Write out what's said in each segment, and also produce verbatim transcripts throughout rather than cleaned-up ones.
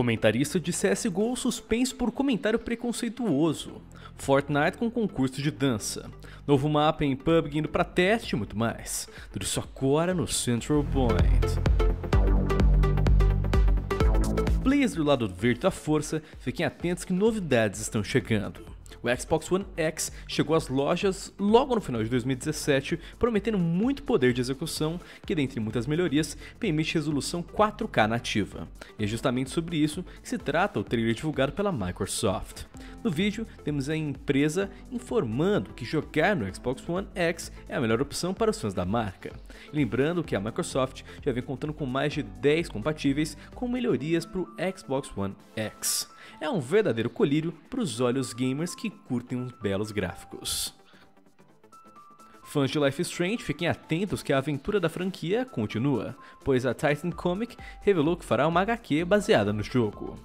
Comentarista de C S G O suspenso por comentário preconceituoso. Fortnite com concurso de dança. Novo mapa em P U B G indo pra teste e muito mais. Tudo isso agora no Central Point. Players do lado verde da força, fiquem atentos que novidades estão chegando. O Xbox One X chegou às lojas logo no final de dois mil e dezessete, prometendo muito poder de execução, que dentre muitas melhorias, permite resolução quatro K nativa. E é justamente sobre isso que se trata o trailer divulgado pela Microsoft. No vídeo, temos a empresa informando que jogar no Xbox One X é a melhor opção para os fãs da marca. Lembrando que a Microsoft já vem contando com mais de dez compatíveis com melhorias para o Xbox One X. É um verdadeiro colírio para os olhos gamers que curtem uns belos gráficos. Fãs de Life Strange, fiquem atentos que a aventura da franquia continua, pois a Titan Comic revelou que fará uma H Q baseada no jogo.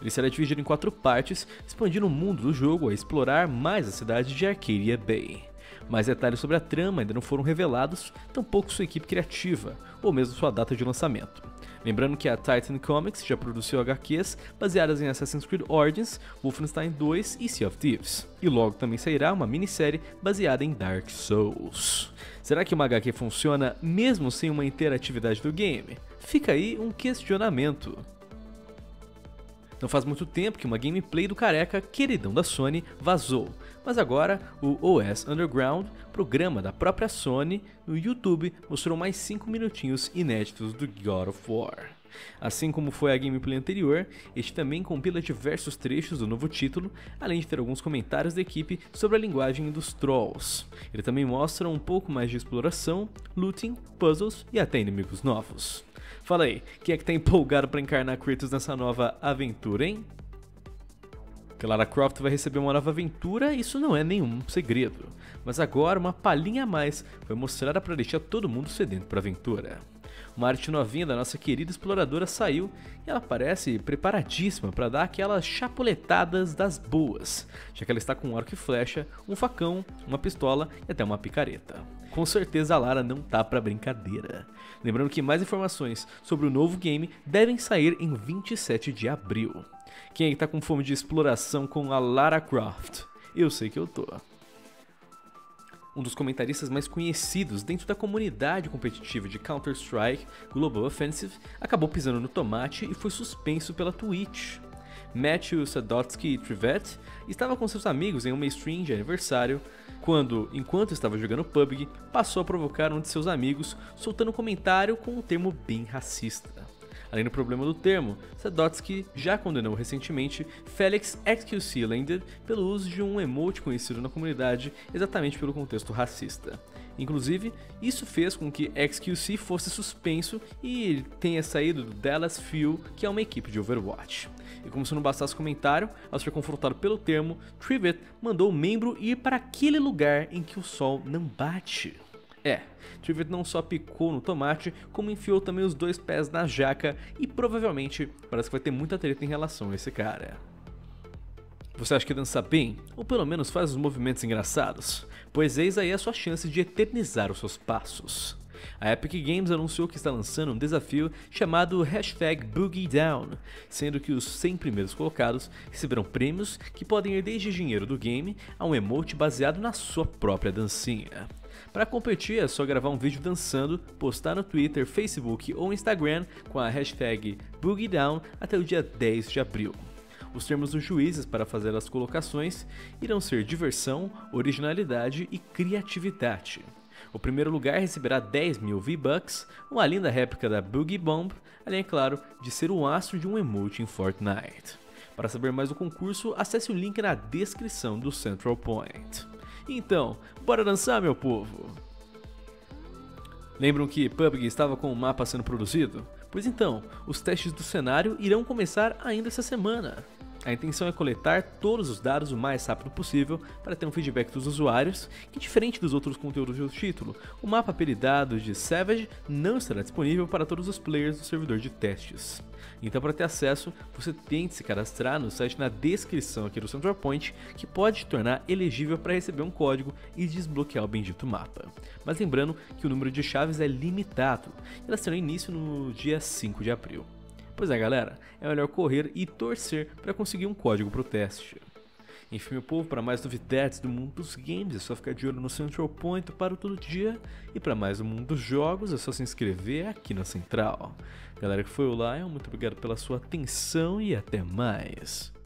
Ele será dividido em quatro partes, expandindo o mundo do jogo a explorar mais a cidade de Arcadia Bay. Mais detalhes sobre a trama ainda não foram revelados, tampouco sua equipe criativa, ou mesmo sua data de lançamento. Lembrando que a Titan Comics já produziu H Qs baseadas em Assassin's Creed Origins, Wolfenstein dois e Sea of Thieves. E logo também sairá uma minissérie baseada em Dark Souls. Será que uma H Q funciona mesmo sem uma interatividade do game? Fica aí um questionamento. Não faz muito tempo que uma gameplay do careca queridão da Sony vazou, mas agora o O S Underground, programa da própria Sony, no YouTube mostrou mais cinco minutinhos inéditos do God of War. Assim como foi a gameplay anterior, este também compila diversos trechos do novo título, além de ter alguns comentários da equipe sobre a linguagem dos trolls. Ele também mostra um pouco mais de exploração, looting, puzzles e até inimigos novos. Fala aí, quem é que tá empolgado pra encarnar Kratos nessa nova aventura, hein? Clara Croft vai receber uma nova aventura, isso não é nenhum segredo. Mas agora uma palhinha a mais foi mostrada pra deixar todo mundo sedento pra aventura. Uma arte novinha da nossa querida exploradora saiu e ela parece preparadíssima para dar aquelas chapuletadas das boas, já que ela está com um arco e flecha, um facão, uma pistola e até uma picareta. Com certeza a Lara não tá para brincadeira. Lembrando que mais informações sobre o novo game devem sair em vinte e sete de abril. Quem aí tá com fome de exploração com a Lara Croft? Eu sei que eu tô. Um dos comentaristas mais conhecidos dentro da comunidade competitiva de Counter Strike Global Offensive acabou pisando no tomate e foi suspenso pela Twitch. Matthew Sadotsky Trivett estava com seus amigos em uma stream de aniversário quando, enquanto estava jogando P U B G, passou a provocar um de seus amigos soltando um comentário com um termo bem racista. Além do problema do termo, Sadotsky já condenou recentemente Felix X Q C Lander pelo uso de um emote conhecido na comunidade exatamente pelo contexto racista. Inclusive, isso fez com que X Q C fosse suspenso e ele tenha saído do Dallas Fuel, que é uma equipe de Overwatch. E como se não bastasse o comentário, ao ser confrontado pelo termo, Trivett mandou o membro ir para aquele lugar em que o sol não bate. É, Trivett não só picou no tomate, como enfiou também os dois pés na jaca e provavelmente parece que vai ter muita treta em relação a esse cara. Você acha que dança bem? Ou pelo menos faz os movimentos engraçados? Pois eis aí a sua chance de eternizar os seus passos. A Epic Games anunciou que está lançando um desafio chamado hashtag Boogie Down, sendo que os cem primeiros colocados receberão prêmios que podem ir desde dinheiro do game a um emote baseado na sua própria dancinha. Para competir é só gravar um vídeo dançando, postar no Twitter, Facebook ou Instagram com a hashtag BoogieDown até o dia dez de abril. Os termos dos juízes para fazer as colocações irão ser diversão, originalidade e criatividade. O primeiro lugar receberá dez mil V-Bucks, uma linda réplica da Boogie Bomb, além, é claro, de ser um astro de um emote em Fortnite. Para saber mais do concurso, acesse o link na descrição do Central Point. Então, bora dançar, meu povo! Lembram que P U B G estava com o mapa sendo produzido? Pois então, os testes do cenário irão começar ainda essa semana. A intenção é coletar todos os dados o mais rápido possível para ter um feedback dos usuários, que diferente dos outros conteúdos do título, o mapa apelidado de Savage não estará disponível para todos os players do servidor de testes. Então para ter acesso, você tem que se cadastrar no site na descrição aqui do Central Point, que pode te tornar elegível para receber um código e desbloquear o bendito mapa. Mas lembrando que o número de chaves é limitado, elas terão início no dia cinco de abril. Pois é, galera, é melhor correr e torcer para conseguir um código para o teste. Enfim, meu povo, para mais novidades do mundo dos games é só ficar de olho no Central Point para o todo dia. E para mais do mundo dos jogos é só se inscrever aqui na Central. Galera que foi o Lion, muito obrigado pela sua atenção e até mais.